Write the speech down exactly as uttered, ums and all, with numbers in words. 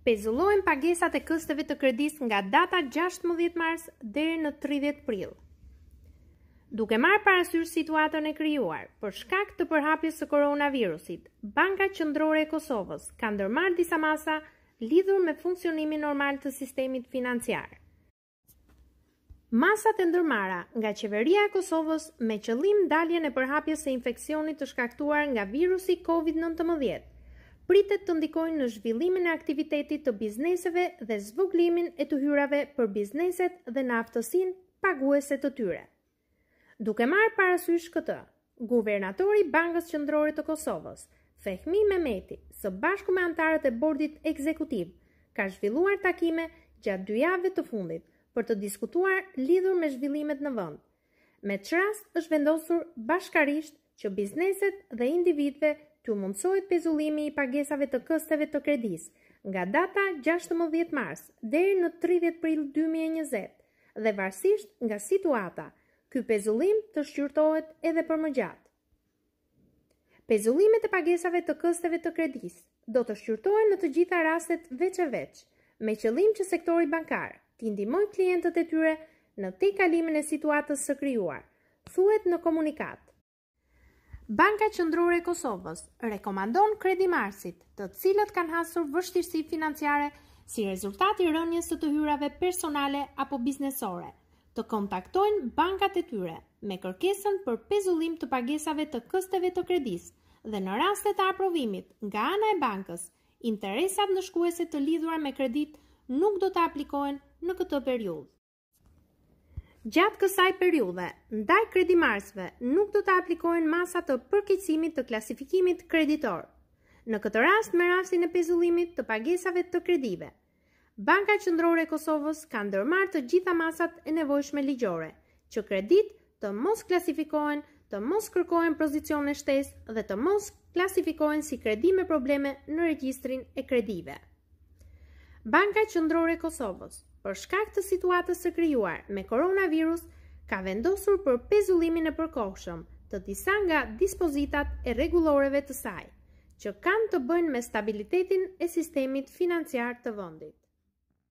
Pezullohen pagesat e kësteve të kredis nga data gjashtëmbëdhjetë mars deri në tridhjetë prill. Duke marrë parasysh situatën e krijuar për shkak të përhapjes së koronavirusit, Banka Qendrore e Kosovës ka ndërmarrë disa masa lidhur me funksionimin normal të sistemit financiar. Masat e ndërmara nga qeveria e Kosovës me qëllim daljen e përhapjes së infeksionit të shkaktuar nga virusi COVID nëntëmbëdhjetë pritet të ndikojnë në zhvillimin e aktivitetit të bizneseve dhe zvoglimin e të hyrave për bizneset dhe në aftësinë paguese të tyre. Duke marrë parasysh këtë, guvernatori i Bankës Qendrore të Kosovës, Fehmi Mehmeti, së bashku me antarët e bordit ekzekutiv, ka zhvilluar takime gjatë dy javëve të fundit për të diskutuar lidhur me zhvillimet në vend. Me çë rast është vendosur bashkarisht që bizneset dhe individëve t'u mundsohet pezullimi i pagesave të kësteve të kredis nga data gjashtëmbëdhjetë mars deri në tridhjetë prill dy mijë e njëzet dhe varësisht nga situata, ky pezullim të shqyrtohet edhe për më gjatë. Pezullimet e pagesave të kësteve të kredis do të shqyrtohen në të gjitha rastet veç e veç, me qëllim që sektori bankar t'i ndihmoj klientët e tyre në tejkalimin e situatës së krijuar, thuhet në komunikat. Banka Qendrore e Kosovës rekomandon kredimarësit, të cilët kanë hasur vështirësi financiare si rezultat i rënjes së të hyrave personale apo biznesore, të kontaktojnë bankat e tyre me kërkesën për pezullim të pagesave të kësteve të kredis dhe në rastet e aprovimit nga ana e bankës, interesat nëshkuese të lidhura me kredit nuk do të aplikohen në këtë periudhë. Gjatë kësaj periudhe, ndaj kredimarësve nuk do të aplikohen masa të përkeqësimit të klasifikimit kreditor. Në këtë rast me rastin e pezullimit të pagesave të kredive, Banka Qendrore e Kosovës ka ndërmarrë të gjitha masat e nevojshme ligjore, që kredit të mos klasifikohen, të mos kërkohen pozicione shtesë dhe të mos klasifikohen si kredi me probleme në regjistrin e kredive. Banka Qendrore e Kosovës, për shkak të situatës së krijuar me koronavirus, ka vendosur për pezullimin e përkohshëm të disa nga dispozitat e rregulloreve të saj, që kanë të bëjnë me stabilitetin e sistemit financiar të vendit.